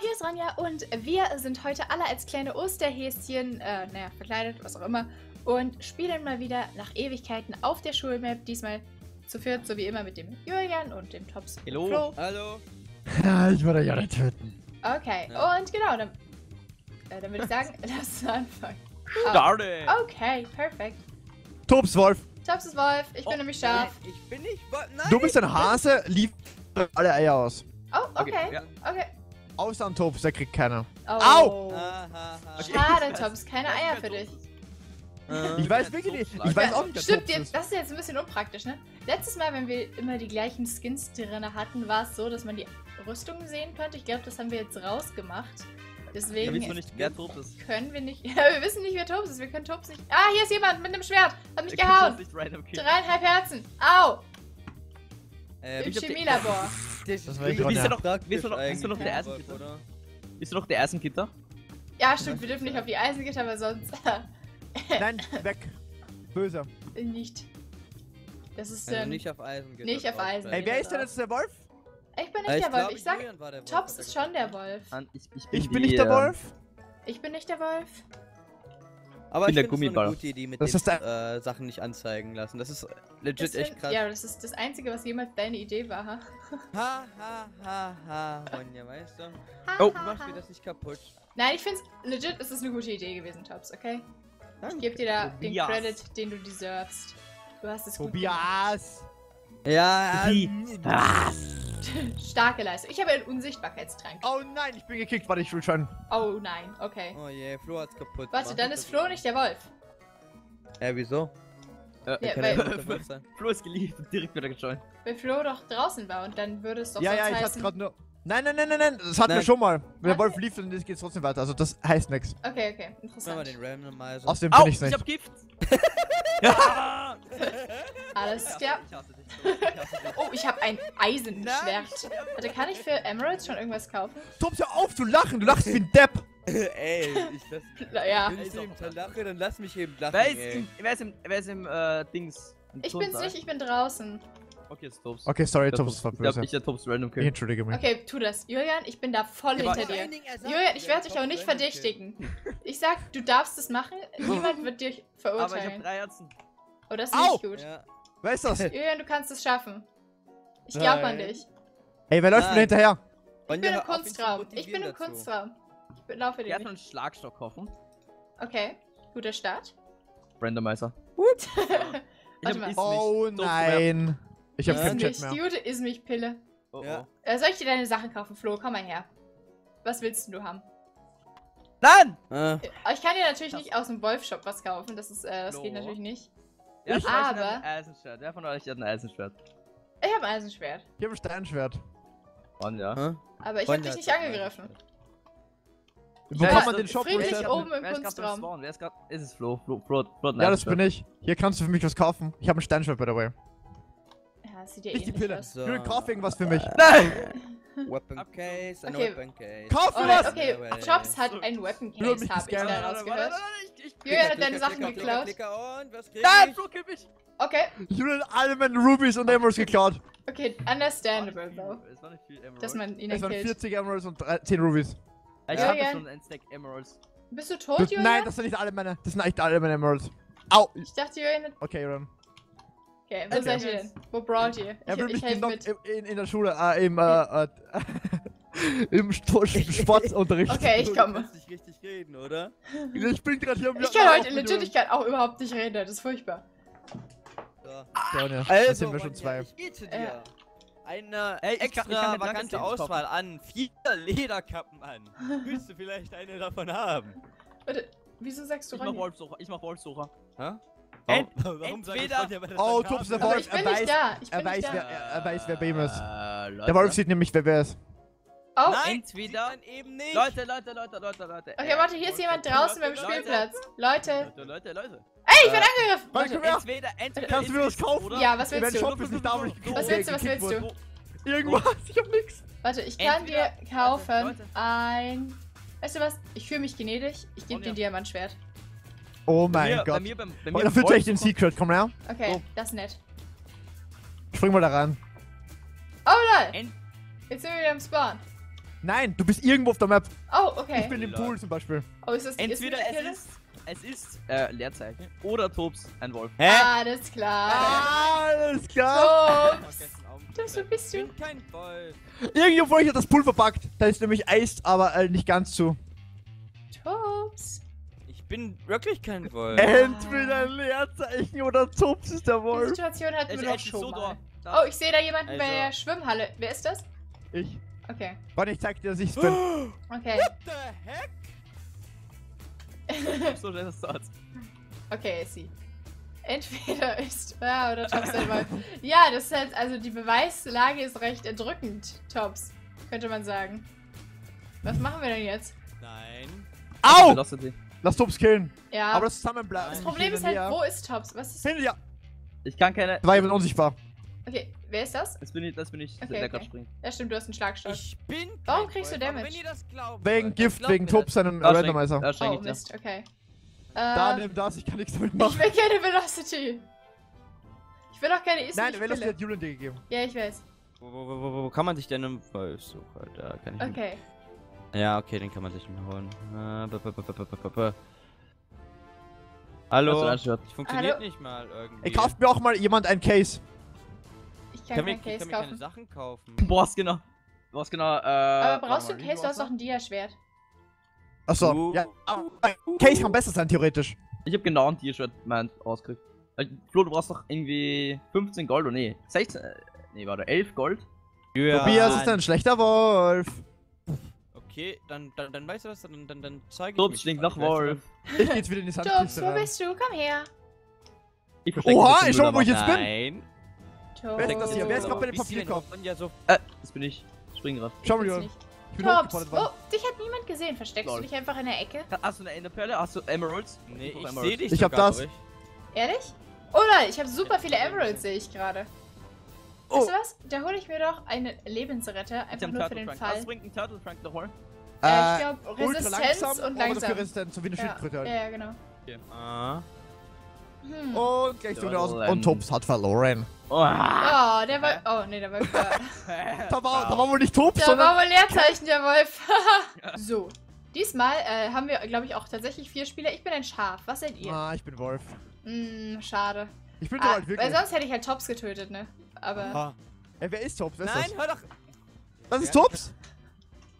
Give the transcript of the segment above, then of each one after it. hier ist Ronja und wir sind heute alle als kleine Osterhäschen, verkleidet, was auch immer, und spielen mal wieder nach Ewigkeiten auf der Schulmap, diesmal zu viert, so wie immer mit dem Julian und dem Tobs. Hallo. Flo. Hallo. Ja, ich würde ja nicht töten. Okay, ja. Und genau, dann würde ich sagen, lass uns anfangen. Started. Okay, perfekt. Tobs Wolf. Tobs ist Wolf, ich bin nämlich Schaf. Ich bin nicht Wolf, nein. Du bist ein Hase, lief alle Eier aus. Oh, okay, okay. Außer am Tobs, der kriegt keiner. Oh. Au! Okay. Schade, Tobs, keine Eier für dich. Ich weiß wirklich nicht. Ich weiß auch nicht. Stimmt, das ist jetzt ein bisschen unpraktisch, ne? Letztes Mal, wenn wir immer die gleichen Skins drin hatten, war es so, dass man die Rüstungen sehen konnte. Ich glaube, das haben wir jetzt rausgemacht. Deswegen können wir nicht. Ja, wir wissen nicht, wer Tobs ist. Wir können Tobs nicht. Ah, hier ist jemand mit einem Schwert. Hat mich gehauen. 3,5 Herzen. Au! Im Chemielabor. Bist du noch der Eisengitter? Oder? Bist du noch der Eisengitter? Ja, stimmt. Wir dürfen nicht auf die Eisengitter, weil sonst. Nein, weg. Böse. Nicht. Das ist also nicht auf Eisen. Nicht auf Eisen. Ey, wer ist denn jetzt der Wolf? Ich bin nicht der Wolf. Ich sag, Tobs ist schon der Wolf. Ich bin nicht der Wolf. Ich bin nicht der Wolf. Aber ich finde es eine gute Idee, mit den Sachen nicht anzeigen lassen. Das ist legit echt krass. Ja, das ist das Einzige, was jemals deine Idee war. Ha, ha, ha, ha, ha. Ronja, weißt du? Oh, mach mir das nicht kaputt. Nein, ich finde es legit, es ist eine gute Idee gewesen, Tobs, okay? Ich gebe dir da den Credit, den du deservest. Du hast es gut gemacht. Ja, starke Leistung. Ich habe einen Unsichtbarkeitstrank. Oh nein, ich bin gekickt, warte, ich will schon. Oh nein, okay. Oh je, Flo hat's kaputt. Warte, dann ist Flo nicht der Wolf. Wieso? Weil Flo ist geliebt und direkt wieder geschossen. Weil Flo doch draußen war und dann würde es doch sonst heißen... Ja, ich hab's gerade nur... Nein, das hatten wir schon mal. Wenn der Wolf lief, dann geht's trotzdem weiter. Also das heißt nichts. Okay, okay, interessant. Außerdem bin ich's nicht. Ich hab Gift! Ja. Alles klar. Oh, ich habe ein Eisenschwert. Warte, kann ich für Emeralds schon irgendwas kaufen? Tobs, hör auf zu lachen, du lachst wie ein Depp. Ey, wenn ich lache, dann lass mich eben lachen. Wer ist im Dings? Ich bin's nicht, ich bin draußen. Okay, ist Tobs. Okay, sorry, Tobs war böse. Ich hab Tobs random kill. Entschuldige mich. Okay, tu das. Julian, ich bin da voll hinter dir. Julian, ich werde dich auch nicht verdächtigen. Ich sag, du darfst es machen. Niemand wird dich verurteilen. Aber ich hab 3 Herzen. Oh, das ist nicht gut. Ja. Wer ist das? Julian, du kannst es schaffen. Ich glaub an dich. Ey, wer läuft mir hinterher? Ich bin im Kunstraum. Ich laufe dir. Ich werde einen Schlagstock kaufen. Okay, guter Start. Randomizer. Gut. Oh nein. Ich hab keinen Chat mehr. Dude, ist mich Pille. Oh, ja. Soll ich dir deine Sachen kaufen, Flo? Komm mal her. Was willst du haben? Nein! Ich kann dir natürlich nicht aus dem Wolf-Shop was kaufen. Das geht natürlich nicht. Ja, aber... Ein Eisenschwert. Wer von euch hat ein Eisenschwert? Ich habe ein Eisenschwert. Ich habe ein Steinschwert. Aber ich habe dich nicht angegriffen. Wo kann man den Shop friedlich oben im Kunstraum. Ist es Flo? Ja, das bin ich. Hier kannst du für mich was kaufen. Ich habe ein Steinschwert, by the way. Nicht die Pille. Du kaufst irgendwas für mich. Nein! Weapon Case, Weapon Case. Kauf mir was! Okay, Tobs hat ein Weapon Case, hab ich da rausgehört. Julian hat deine Sachen geklaut. Nein, Flo kill mich! Okay. Julian hat alle meine Rubies und Emeralds geklaut. Okay, understandable though. Es waren nicht viel Emeralds. Dass man ihn killt. Es waren 40 Emeralds und 10 Rubies. Ich hab jetzt schon einen Stack Emeralds. Bist du tot, Julian? Nein, das sind nicht alle meine. Das sind echt alle meine Emeralds. Au! Ich dachte, Julian hat... Okay, Julian. Okay, wo seid ihr denn? Wo brawlt ihr? Ich helfe mit. In der Schule, im Sportunterricht. Okay, ich komme. Du kannst nicht richtig reden, oder? Ich bin gerade hier. Ich kann heute legit, ich kann auch überhaupt nicht reden, das ist furchtbar. So, ja, jetzt sind wir schon 2. Ich gehe zu dir. Eine extra vakante Auswahl an 4 Lederkappen an. Willst du vielleicht eine davon haben? Warte, wieso sagst du rein? Ich mach Wolfsucher. Hä? Warum entweder... Oh, Tobs, der Wolf, er weiß, wer bei ihm ist. Der Wolf sieht nämlich, wer ist. Oh, nein, entweder... Eben nicht. Leute. Okay, warte, hier ist jemand draußen beim Spielplatz. Leute. Ey, ich werd angegriffen! Entweder kannst du mir was kaufen? Ja, was willst du? Was willst du? Irgendwas, ich hab nix. Warte, ich kann dir kaufen ein... Weißt du was? Ich fühle mich gnädig. Ich gebe dir ein Diamantschwert. Oh mein Gott. Bei mir dafür zeige ich den Secret, komm her. Okay, das ist nett. Spring mal da rein. Oh lol! Jetzt sind wir wieder im Spawn. Nein, du bist irgendwo auf der Map. Oh, okay. Ich bin im Pool zum Beispiel. Oh, ist das entweder es ist Leerzeichen oder Tobs, ein Wolf. Hä? Alles klar. Alles klar. Tobs. Das ist ein bisschen. Ich bin kein Wolf. Irgendwo habe ich das Pool verpackt. Da ist nämlich Eis, aber nicht ganz zu. Tobs. Ich bin wirklich kein Wolf. Entweder ein Leerzeichen oder Tobs ist der Wolf. Die Situation hatten wir doch schon mal. Oh, ich sehe da jemanden bei der Schwimmhalle. Wer ist das? Ich. Okay. Warte, ich zeig dir, dass ich's bin. Okay. What the heck? So schnell das dauert. Okay, sie. Entweder ist ja oder Tobs ein Wolf. Ja, das ist halt, also die Beweislage ist recht erdrückend, Tobs, könnte man sagen. Was machen wir denn jetzt? Nein. Au! Lass Tobs killen. Ja. Aber das zusammenbleiben. Das Problem ist halt, wo ist Tobs? Was ist Hilde, ja. Ich kann keine. Weil ich bin unsichtbar. Okay, wer ist das? Das bin ich, okay, der gerade springt. Ja stimmt, du hast einen Schlagstock. Ich bin Warum kriegst du Damage? Wenn ihr das glaubt, wegen Gift, wegen Tobs seinen Randomizer. Oh Mist, okay. Da nimm das, ich kann nichts damit machen. Ich will keine Velocity. Ich will auch keine Easy. Nein, Velocity hat Julian dir gegeben. Ja, ich weiß. Wo kann man sich denn im Wolf suchen? Da kann ich Okay. Ja, okay, den kann man sich holen. Hallo? Funktioniert nicht mal irgendwie. Kauft mir auch mal jemand einen Case. Ich kann mir keine Sachen kaufen. Boah, genau. Aber brauchst du einen Case? Du hast doch ein Dia-Schwert. Achso, ja. Case kann besser sein, theoretisch. Ich hab genau ein Dia-Schwert rausgekriegt. Flo, du brauchst doch irgendwie 15 Gold, oder nee, 16, nee, warte, 11 Gold. Ja. Tobias ist ein schlechter Wolf. Okay, dann weißt du was, dann zeig ich dir. Tobs stinkt nach Wolf. Ich geh jetzt wieder in die Sandkiste. Tobs, wo bist du? Komm her. Oha, ich schau mal, wo ich jetzt bin. Nein. Wer ist das hier? Wer ist gerade bei dem Papierkorb? Das bin ich. Spring gerade. Schau mal, Julian. Tobs, oh, dich hat niemand gesehen. Versteckst du dich einfach in der Ecke? Hast du eine Enderperle? Hast du Emeralds? Nee, ich seh dich. Ich hab das. Ehrlich? Oh nein, ich hab super viele Emeralds, sehe ich gerade. Oh. Weißt du was? Da hole ich mir doch einen Lebensretter. Einfach nur für den Fall. Was bringt ein Turtle Frank noch holen? Ich glaube, Resistenz und langsam. So wie eine Schildkröte halt. Ja, genau. Und gleich so aus. Und Tobs hat verloren. Oh, der Wolf. Oh, nee, der Wolf war. da war wohl nicht Tobs, sondern. Da war wohl Leerzeichen, der Wolf. So. Diesmal haben wir, glaube ich, auch tatsächlich 4 Spieler. Ich bin ein Schaf. Was seid ihr? Ah, ich bin Wolf. Schade. Ich bin der Wolf, wirklich. Weil sonst hätte ich halt Tobs getötet, ne? Aber. Ey, wer ist Tobs? Nein, hör doch. Das ist Tobs?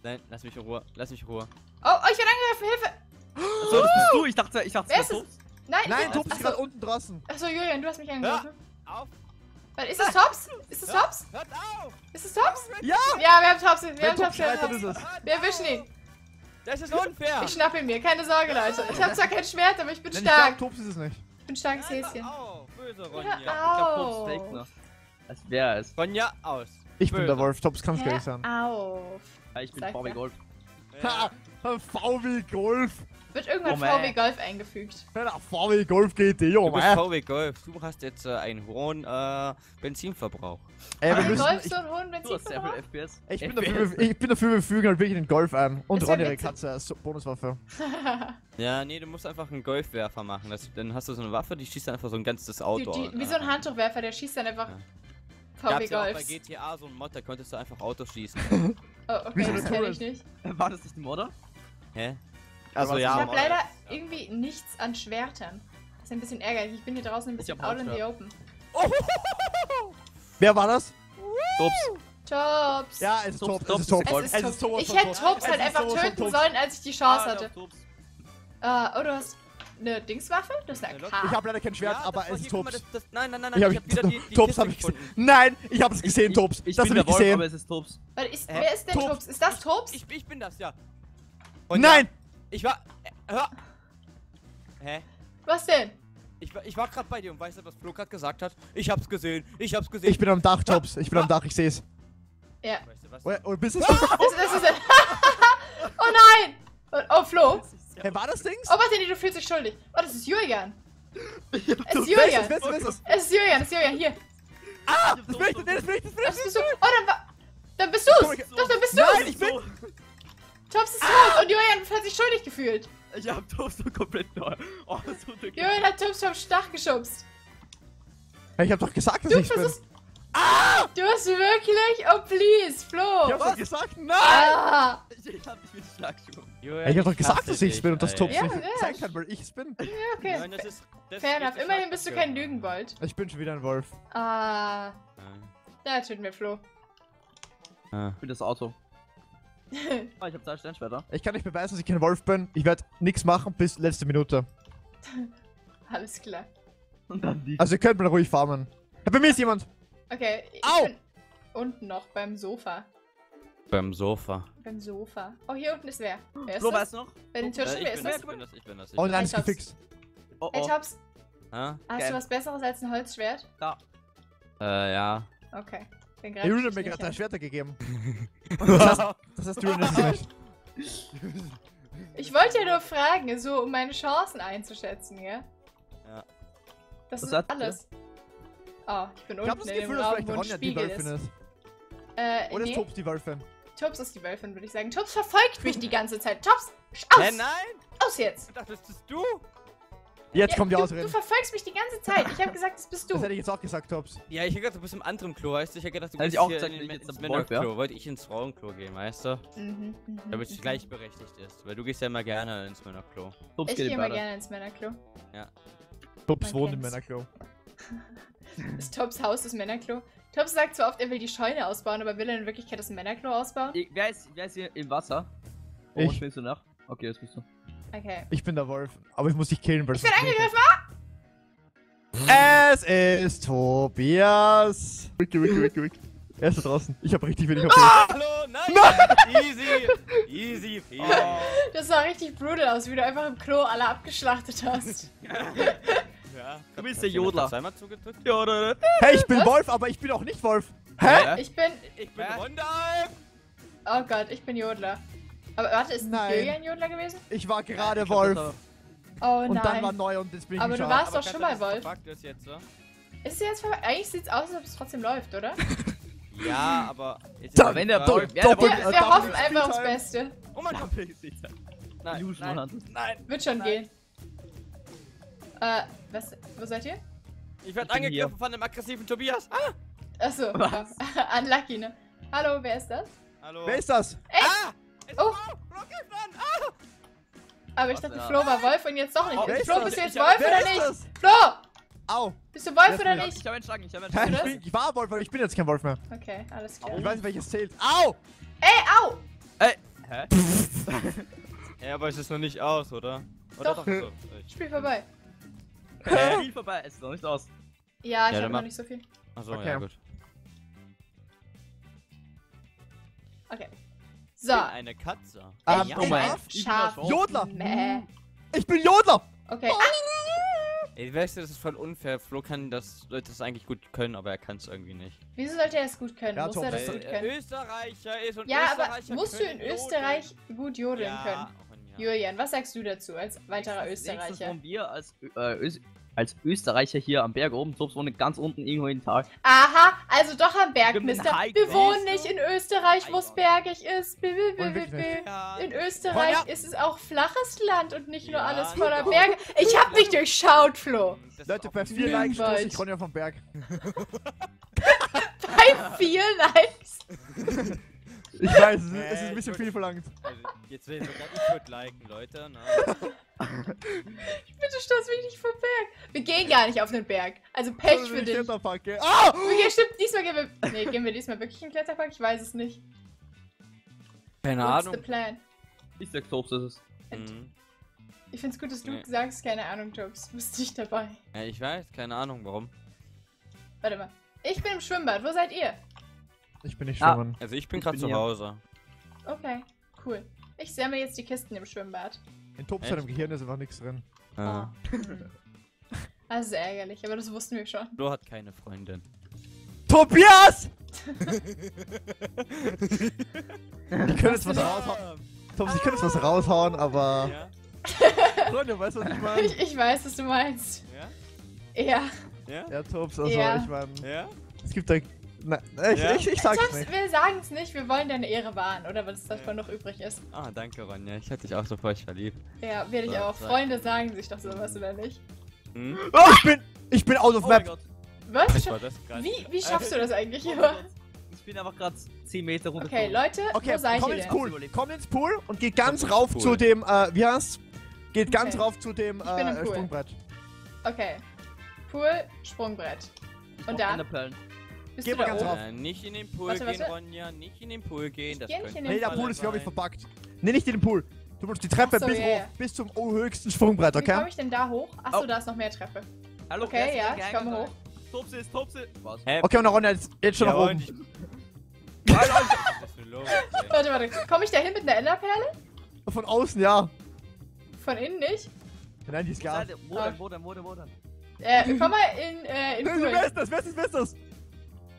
Nein, lass mich in Ruhe. Lass mich in Ruhe. Oh, ich werde angegriffen. Hilfe! Achso, das bist du. Ich dachte, das war Tobs. Nein, Tobs ist gerade unten draußen. Achso, Julian, du hast mich angegriffen. Auf. Ist es Tobs? Ist es Tobs? Hört auf! Ist es Tobs? Ja! Ja, wir haben Tobs. Wir erwischen ihn. Das ist unfair. Ich schnapp ihn mir. Keine Sorge, Leute. Ich hab zwar kein Schwert, aber ich bin stark. Ich glaub, Tobs ist es nicht. Ich bin ein starkes Häschen. Au! Böse Ronja. Ich glaub, Tobs fake noch. Das wäre es. Ronja, aus. Ich bin der Wolf. Tobs kann's gar nicht sein. Auf. Ich bin VW Golf. Ha! VW Golf! Wird irgendwann VW Golf eingefügt. VW Golf GT, oh mein. VW Golf, du hast jetzt einen hohen Benzinverbrauch. Ein Golf so einen hohen Benzinverbrauch? Ich bin dafür, wir fügen halt wirklich den Golf ein. Und Ronja ihre Katze als Bonuswaffe. Ja, nee, du musst einfach einen Golfwerfer machen. Dann hast du so eine Waffe, die schießt einfach so ein ganzes Auto. Wie so ein Handtuchwerfer, der schießt dann einfach VW Golfs. Ja, bei GTA so ein Mod, da konntest du einfach Autos schießen. Oh, okay, das kenn ich nicht. War das nicht ein Modder? Hä? Also, ja, ich habe leider irgendwie nichts an Schwertern. Das ist ein bisschen ärgerlich. Ich bin hier draußen ein bisschen out in the open. Oh. Wer war das? Tobs. Tobs. Ja, es ist Tobs. Ich hätte Tobs halt einfach töten sollen, als ich die Chance hatte. Oh, du hast eine Dingswaffe? Das ist eine AK. Ich habe leider kein Schwert, aber es ist Tobs. Nein, ich hab wieder die Tobs gefunden. Nein, ich hab's gesehen, Tobs. Ich bin der Wolf, aber es ist Tobs. Wer ist denn Tobs? Ist das Tobs? Ich bin das, ja. Nein! Ich war. Hör! Hä? Was denn? Ich war gerade bei dir und weißt du, was Flo gerade gesagt hat? Ich hab's gesehen. Ich bin am Dach, Tobs. Ich bin am Dach, ich seh's. Ja. Weißt du was? Oh, bist du das? Oh nein! Oh, Flo. Hey, war das Dings? Oh, warte, du fühlst dich schuldig. Oh, das ist Julian. Es ist Julian, hier. Ah! Das bin ich. Oh, dann bist du's. Doch, dann bist du's. Nein, ich bin. Tobs ist tot und Julian hat sich schuldig gefühlt. Ich hab Tobs so komplett neu. Oh, so Julian hat Tobs vom Stach geschubst. Ich hab doch gesagt, dass ich bin. Ah! Du hast wirklich? Oh, please, Flo! Ich hab doch gesagt, nein! Ah! Ich hab nicht mit Schlagschuhe. Julian, ich hab doch gesagt, dass ich es bin und dass Tobs nicht zeigen kann, weil ich es bin. Ja, okay. Julian, das fair enough. Immerhin bist du kein Lügenbold. Ich bin schon wieder ein Wolf. Ah. Da töten wir Flo. Ich bin das Auto. Oh, ich hab zwei Sternschwerter. Ich kann nicht beweisen, dass ich kein Wolf bin. Ich werde nichts machen bis letzte Minute. Alles klar. Und dann die. Also ihr könnt mal ruhig farmen. Ja, bei mir ist jemand. Okay. Au! Und noch beim Sofa. Beim Sofa. Beim Sofa. Oh, hier unten ist wer. Wer ist Flo, weißt du noch? Bei den Tischen, wer ist das? Ich bin das, ich bin das. Oh, nein, ist gefixt. Oh, oh. Hey, Tobs. Hast du was Besseres als ein Holzschwert? Ja. Ja. Okay. Julian hat mir gerade 3 Schwerter gegeben. Das hast du Julian nicht. Ich wollte ja nur fragen, so um meine Chancen einzuschätzen, ja? Ja. Das ist alles. Oh, ich bin unten in dem Raum, wo ein Spiegel ist. Oder ist Tobs die Wölfin? Tobs ist die Wölfin, würde ich sagen. Tobs verfolgt mich die ganze Zeit. Tobs, aus! Nein, nein! Aus jetzt! Ich dachte, das bist du! Jetzt kommt die Ausrede. Du verfolgst mich die ganze Zeit. Ich habe gesagt, das bist du. Das hätte ich jetzt auch gesagt, Tobs. Ja, ich hätte gedacht, du bist im anderen Klo, weißt du? Ich hätte gedacht, du bist im Männerklo. Wollte ich ins Frauenklo gehen, weißt du? Mhm. Damit es gleichberechtigt ist. Weil du gehst ja immer gerne ins Männerklo. Ich gehe immer gerne ins Männerklo. Ja. Tobs wohnt im Männerklo. Das Tobs Haus ist Männerklo. Tobs sagt zwar oft, er will die Scheune ausbauen, aber will er in Wirklichkeit das Männerklo ausbauen? Wer ist hier im Wasser? Oh, spielst du nach? Okay, das bist du. Okay. Ich bin der Wolf, aber ich muss dich killen, weil ich bin angegriffen! Es ist Tobias! Wicke, wicke, wicke, wicke. Er ist da draußen. Ich hab richtig wenig auf Hallo, nein! Easy! Easy, viel. Oh. Das sah richtig brutal aus, wie du einfach im Klo alle abgeschlachtet hast. Ja, du bist der Jodler. Hey, ich bin Wolf, aber ich bin auch nicht Wolf. Hä? Ich bin Ronja. Oh Gott, ich bin Jodler. Aber warte, ist Julian Jodler gewesen? Ich war gerade Wolf. Oh nein. Und dann war neu und jetzt bin ich aber du warst doch schon mal Wolf. Ist jetzt, oder? Ist jetzt verpackt? Eigentlich sieht's aus, als ob es trotzdem läuft, oder? Ja, aber... wenn der Wolf... Wir hoffen einfach aufs Beste. Oh mein Gott. Nein, nein. Wird schon gehen. Wo seid ihr? Ich werd angegriffen von dem aggressiven Tobias. Ah! Achso. Unlucky, ne? Hallo, wer ist das? Hallo. Wer ist das? Ah! Oh! Aber ich dachte, Flo war Wolf und jetzt doch nicht. Flo, bist du jetzt Wolf oder nicht? Flo! Au! Bist du Wolf oder nicht? Ich hab einen Schlag, ich hab einen Schlag. Ich war Wolf, aber ich bin jetzt kein Wolf mehr. Okay, alles klar. Ich weiß nicht, welches zählt. Au! Ey, au! Ey! Hä? Ja, aber es ist noch nicht aus, oder? Oder doch? Spiel vorbei. Spiel vorbei, es ist noch nicht aus. Ja, ich hab noch nicht so viel. Achso, ja gut. Okay. So. Ich bin eine Katze. Oh mein Gott. Jodler! Mäh. Ich bin Jodler! Okay. Ah. Ey, weißt du, das ist voll unfair. Flo kann das eigentlich gut können, aber er kann es irgendwie nicht. Wieso sollte er es gut können? Ja, muss er das gut können? Österreicher ist und ja, Österreicher aber musst du in Österreich gut jodeln können? Ja. Julian, was sagst du dazu als weiterer Österreicher? Kommen wir als Österreicher hier am Berg oben, Tobs wohnt ganz unten irgendwo in den Tal. Aha, also doch am Berg, Mister. Wir wohnen nicht in Österreich, wo es bergig ist. In Österreich ist es auch flaches Land und nicht nur alles voller Berge. Ich hab mich durchschaut, Flo. Leute, bei 4 Likes stoß ich Ronja vom Berg. Bei 4 Likes? Ich weiß, es ist ein bisschen viel verlangt. Also, jetzt will ich sogar nicht liken, Leute. Bitte stoß mich nicht vom Berg. Wir gehen gar nicht auf den Berg. Also Pech für dich. Okay, stimmt, diesmal gehen wir... Nee, gehen wir diesmal wirklich in den Kletterpark? Ich weiß es nicht. Keine Ahnung. What's the plan? Ich sag, Tobs ist es. Ich find's gut, dass du sagst, keine Ahnung, Tobs. Du bist nicht dabei. Ja, ich weiß, keine Ahnung, warum. Warte mal. Ich bin im Schwimmbad, wo seid ihr? Ich bin nicht schwimmen. Also ich bin gerade zu Hause. Okay, cool. Ich sammle jetzt die Kisten im Schwimmbad. In Tobs im Gehirn ist einfach nichts drin. Ah. Das ist ärgerlich, aber das wussten wir schon. Flo hat keine Freundin. Tobias! Ich könnte jetzt was raushauen. Tobs, ich könnte jetzt was raushauen, aber... Ja. Freunde, weißt du, was ich meine? Ich weiß, was du meinst. Ja? Ja. Ja, Tobs, also ich meine... Ja? Es gibt da... Nein, ich sag's nicht. Wir sagen's nicht, wir wollen deine Ehre wahren, oder was davon noch übrig ist. Ah, danke, Ronja. Ich hätte dich auch so voll verliebt. Ja, werde ich auch. Freunde sagen sich doch sowas, oder nicht? Oh, ich bin out of map. Was? Wie schaffst du das eigentlich immer? Ich bin einfach gerade 10 Meter runter. Okay, Leute, okay, komm ins Pool. Komm ins Pool und geht ganz rauf zu dem, wie heißt? Geht ganz rauf zu dem Sprungbrett. Okay. Pool, Sprungbrett. Und dann? Bist du da ganz rauf? Nicht in den Pool gehen, Ronja. Nicht in den Pool gehen. Nee, der Pool ist, glaube ich, verpackt. Nee, nicht in den Pool. Du musst die Treppe bis hoch, bis zum höchsten Sprungbrett, okay? Wie komme ich denn da hoch? Achso, da ist noch mehr Treppe. Hallo, okay, ja, ich komme hoch. Tobs ist, Tobs ist. Was? Okay, und der Ronja ist jetzt schon nach oben. Warte, warte. Komme ich da hin mit einer Enderperle? Von außen, ja. Von innen nicht? Nein, die ist gar nicht. Modern. Komm mal in Pool. Wer ist das?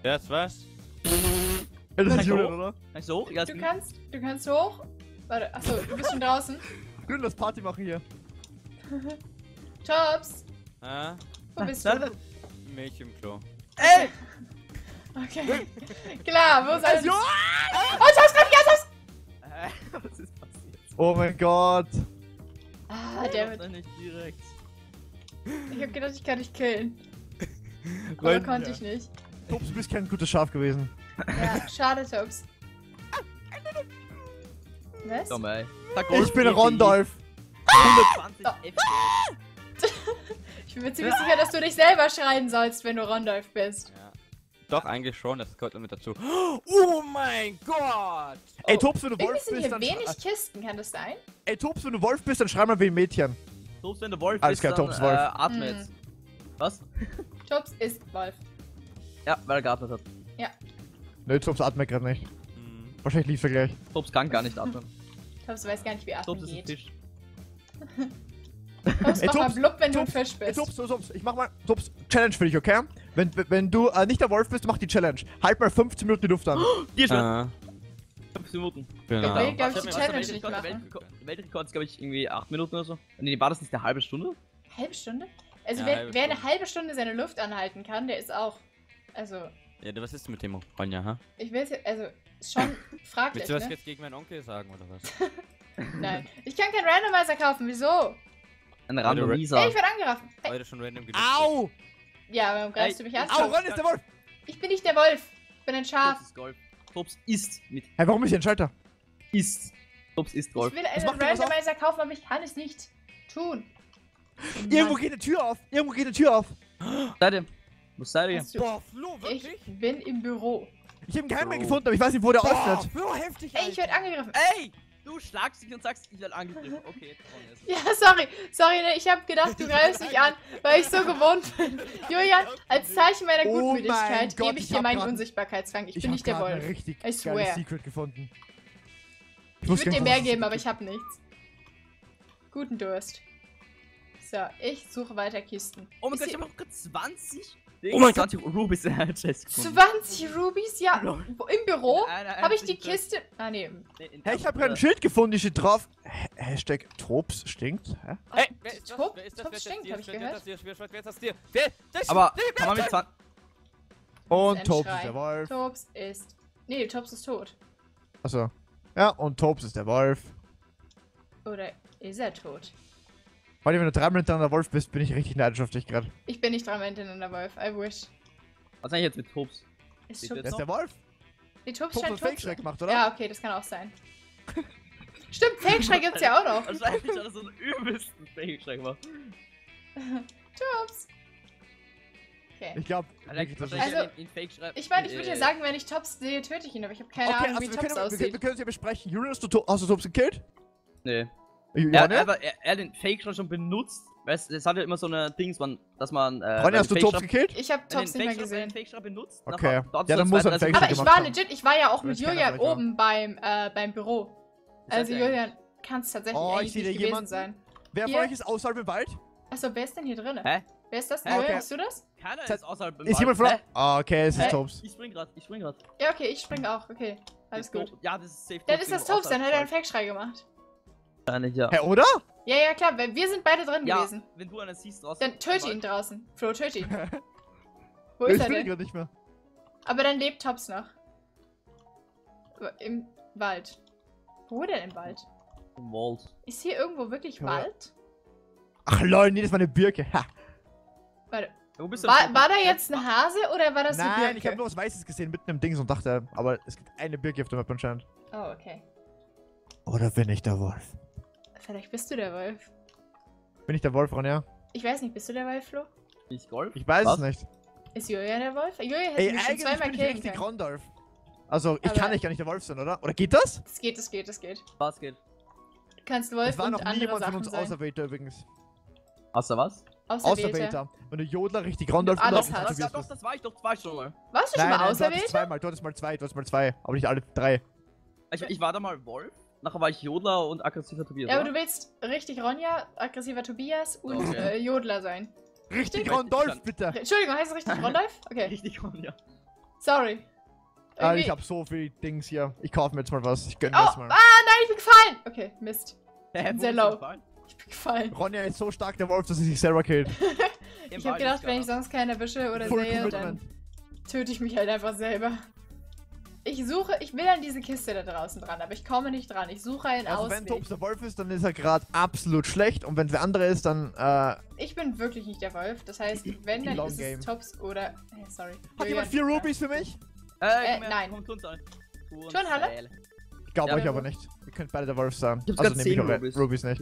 Das was? Das ist Julian, oder? Kannst du hoch? Du kannst hoch. Warte, achso, du bist schon draußen. Grün, lass Party machen hier. Tobs! Wo bist du? Milch im Klo. Ey! Okay. Klar, wo seid ihr? Oh, Tobs, komm hier, Tobs! Was ist passiert? Oh mein Gott. Ah, der wird... nicht direkt. Ich hab gedacht, ich kann dich killen. Aber konnte ich nicht. Tobs, du bist kein gutes Schaf gewesen. Ja, schade, Tobs. Was? Ich bin Rondolf. 120 FPS. Ich bin mir ziemlich sicher, dass du dich selber schreien sollst, wenn du Rondolf bist. Ja. Doch, eigentlich schon, das gehört mit dazu. Oh mein Gott! Ey, Tobs, wenn du Wolf bist, dann... Irgendwie sind hier wenig Kisten, kann das sein? Ey, Tobs, wenn du Wolf bist, dann schrei mal wie ein Mädchen. Tobs, wenn du Wolf bist, dann atme jetzt. Was? Tobs ist Wolf. Ja, weil er geatmet hat. Ja. Nö, Tobs atmet gerade nicht. Wahrscheinlich lief er gleich. Tobs kann gar nicht atmen. Tobs weiß gar nicht, wie atmen geht. Tobs ist ein Fisch. Tobs, mach mal blub, wenn du ein Fisch bist. Tobs, ich mach mal... Tobs, Challenge für dich, okay? Wenn du nicht der Wolf bist, mach die Challenge. Halt mal 15 Minuten die Luft an. Hier schon. 15 Minuten. Genau. Okay, glaub ich, die Challenge nicht machen. Weltrekord ist, glaube ich, irgendwie 8 Minuten oder so. Nee, war das nicht eine halbe Stunde? Halbe Stunde? Also, wer eine halbe Stunde seine Luft anhalten kann, der ist auch... Also... Ja, was ist mit dem Ronja, ha? Ich will jetzt... Also... Schon fraglich. Willst du das jetzt gegen meinen Onkel sagen oder was? Nein. Ich kann keinen Randomizer kaufen, wieso? Ein Randomizer. Hey, ich werde angegriffen. Hey. Heute schon random genug. Au! Ja, warum greifst du mich an? Au, Ron ist der Wolf! Ich bin nicht der Wolf. Ich bin ein Schaf. Tobs ist mit. Hey, warum ist hier ein Schalter? Ist. Tobs ist Wolf. Ich will einen Randomizer kaufen, aber ich kann es nicht tun. Irgendwo geht eine Tür auf. Seid ihr? Was seid ihr? Boah, Flo, wirklich? Ich bin im Büro. Ich hab einen Geheimgang gefunden, aber ich weiß nicht, wo der öffnet. Boah, heftig, Alter. Ey, ich werd angegriffen. Ey, du schlagst dich und sagst, ich werd angegriffen. Okay, ja, sorry, ich hab gedacht, du greifst mich an, weil ich so gewohnt bin. Julian, als Zeichen meiner Gutmütigkeit gebe ich dir meinen Unsichtbarkeitsrang. Ich bin nicht der Wolf. I swear. Secret gefunden. Ich würde dir mehr geben, aber ich hab nichts. Guten Durst. So, ich suche weiter Kisten. Oh mein Gott, ich hab noch 20. Oh mein Gott, 20 Rubies in einer Chest-Kunde. 20 Rubies? Ja. Im Büro? Habe ich die Kiste... Ah, nee. Hey, ich habe gerade ein Schild gefunden, die steht drauf. Hashtag Tobs stinkt. Hä? Hey, Tobs stinkt, habe ich gehört. Aber kann man mit 20... Und Tobs ist der Wolf. Tobs ist... Nee, Tobs ist tot. Achso. Ja, und Tobs ist der Wolf. Oder ist er tot? Wenn du 3 Minuten hintereinander Wolf bist, bin ich richtig neidisch auf dich gerade. Ich bin nicht 3 Minuten hintereinander Wolf, I wish. Was ist eigentlich jetzt mit Tobs? Ist der Wolf? Die Tobs scheint Fake-Schreck macht, oder? Ja, okay, das kann auch sein. Stimmt, Fake-Schreck gibt's ja auch noch. Wahrscheinlich hat er so einen übelsten Fake-Schreck gemacht. Tobs! Okay. Ich glaube, also, ich meine, ich würde ja sagen, wenn ich Tobs sehe, töte ich ihn, aber ich habe keine Ahnung, wie Tobs aussieht. Wir können es ja besprechen. Julian, hast du Tobs gekillt? Nee. Ja, er hat den Fake schon benutzt. Weißt, das hat ja immer so eine Dingsmann, dass man. Ronja, hast du Tobs gekillt? Ich hab Tobs nicht mehr gesehen. Benutzt, okay. Ja, dann muss er Fake aber ich war legit, ich war ja auch mit Julian oben beim Büro. Also Julian, kann es tatsächlich eigentlich nicht gewesen sein. Wer von euch ist außerhalb im Wald? Achso, wer ist denn hier drin? Hä? Wer ist das denn? Julian, bist du das? Keiner ist außerhalb im Wald. Ist jemand von euch? Ah, okay, es ist Tobs. Ich spring grad. Ja, okay, ich spring auch, okay. Alles gut. Ja, das ist safe. Dann ist das Tobs, dann hat er einen Fake-Schrei gemacht. Ja. Hä, oder? Ja, ja, klar, weil wir sind beide drin gewesen. Wenn du das siehst draußen. Dann töte ihn draußen. Flo, töte ihn. Wo ist er denn? Nicht mehr. Aber dann lebt Tobs noch. Im Wald. Wo denn im Wald? Im Wald. Ist hier irgendwo wirklich Wald? Ach lol, nee, das war eine Birke. Ha. Warte, Wo bist du? War da jetzt ein Hase oder war das eine Birke? Nein, ich habe nur was Weißes gesehen, mitten im Dings und dachte, aber es gibt eine Birke auf der Map anscheinend. Oh, okay. Oder bin ich der Wolf? Vielleicht bist du der Wolf. Bin ich der Wolf, Ronja? Ich weiß nicht, bist du der Wolf, Flo? Bin ich Wolf? Ich weiß es nicht. Ist Julia der Wolf? Julia hätte mich schon zweimal killen können. Rondolf. Also, ich kann nicht gar nicht der Wolf sein, oder? Oder geht das? Das geht, das geht, das geht. Was geht? Du kannst Wolf sein. Das war noch niemand von uns Auserwählter übrigens. Außer was? Auserwählter. Wenn du Jodler richtig Rondolf benutzt. Ja, doch, das war ich doch zwei schon mal. Warst du schon mal Auserwählter? Zweimal, du hattest mal zwei, aber nicht alle drei. Ich war da mal Wolf. Nachher war ich Jodler und aggressiver Tobias. Ja, aber du willst richtig Ronja, aggressiver Tobias und Jodler sein. Richtig Rondolf, bitte! Entschuldigung, heißt es richtig Rondolf? Okay. Richtig Ronja. Sorry. Ich hab so viel Dings hier. Ich kaufe mir jetzt mal was. Ich gönn mir das mal. Ah, nein, ich bin gefallen! Okay, Mist. Ich bin sehr low. Ich bin gefallen. Ronja ist so stark der Wolf, dass sie sich selber killt. Ich hab gedacht, wenn ich sonst keinen erwische oder sehe, dann töte ich mich halt einfach selber. Ich suche, ich will an diese Kiste da draußen dran, aber ich komme nicht dran. Ich suche einen Ausweg. Also wenn Tobs der Wolf ist, dann ist er gerade absolut schlecht und wenn es der andere ist, dann ich bin wirklich nicht der Wolf, das heißt, wenn, dann ist es Tobs oder... sorry. Hat jemand 4 Rubies für mich? Nein. Schon, hallo? Ich glaube euch aber nicht. Ihr könnt beide der Wolf sein. Also nehme ich noch Rubies nicht.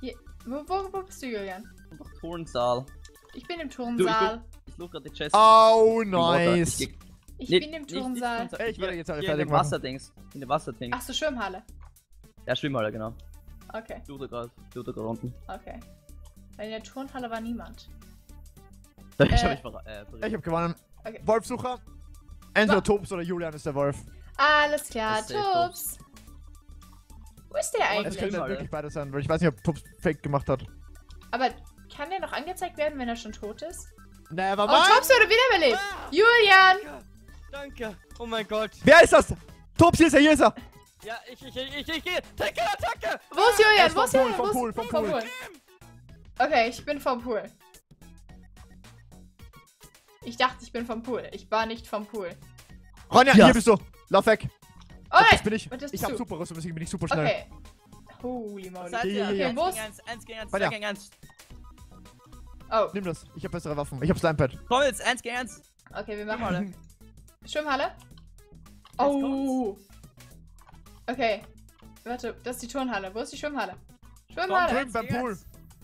Hier. Wo bist du, Julian? Im Turnsaal. Ich bin im Turnsaal. Ich suche gerade die Chest. Oh, nice. Ich bin im Turnsaal. Ich werde jetzt alle fertig machen. In der Wasserdings. Ach so, Schwimmhalle. Ja, Schwimmhalle, genau. Okay. Looter gerade unten. Okay. Weil in der Turnhalle war niemand. Ich hab gewonnen. Okay. Wolfsucher. Entweder Tobs oder Julian ist der Wolf. Alles klar, Tobs. Wo ist der eigentlich? Es können ja wirklich beide sein, weil ich weiß nicht, ob Tobs Fake gemacht hat. Aber kann der noch angezeigt werden, wenn er schon tot ist? Naja, war mal. Oh, Tobs wurde wiederbelebt. Julian! Danke, oh mein Gott. Wer ist das? Tobs, hier ist er, hier ist er. Ja, ich gehe. Tackle, Attacke! Wo ist Julian? Wo ist Julian? Vom Pool. Okay, ich bin vom Pool. Ich dachte, ich bin vom Pool. Ich war nicht vom Pool. Ronja, hier bist du. Lauf weg. Oh nein. Das bin ich. Ich hab super Rüstung, deswegen bin ich super schnell. Okay. Holy moly. Okay, wo ist? 1 gegen 1, 2 gegen 1. Oh. Nimm das. Ich hab bessere Waffen. Ich hab Slimepad. Komm jetzt, 1 gegen 1. Okay, wir machen alle. Schwimmhalle? Oh! Okay. Warte, das ist die Turnhalle. Wo ist die Schwimmhalle? Schwimmhalle! Schwimmen beim Pool!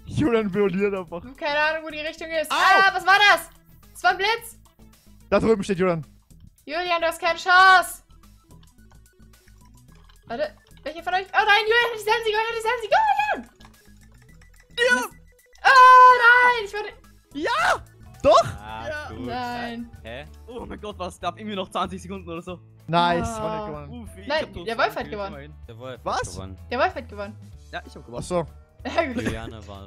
Julian violiert einfach. Keine Ahnung, wo die Richtung ist. Ah, was war das? Das war ein Blitz! Da drüben steht Julian. Julian, du hast keine Chance! Warte, welcher von euch? Oh nein, Julian, ich sende sie, Julian! Ja! Oh nein, ich wollte... Ja! Doch! Ja, gut. Nein. Hä? Oh mein Gott, was? Es gab irgendwie noch 20 Sekunden oder so. Nice, Ronja gewonnen. Nein, der Wolf hat gewonnen. Der Wolf hat gewonnen. Der Wolf hat gewonnen. Ja, ich hab gewonnen. Achso.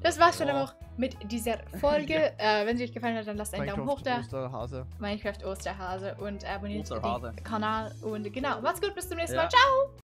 Das war's schon aber auch mit dieser Folge. Wenn sie euch gefallen hat, dann lasst einen Daumen hoch da. Osterhase. Minecraft Osterhase und abonniert den Kanal. Und genau, macht's gut, bis zum nächsten Mal. Ciao!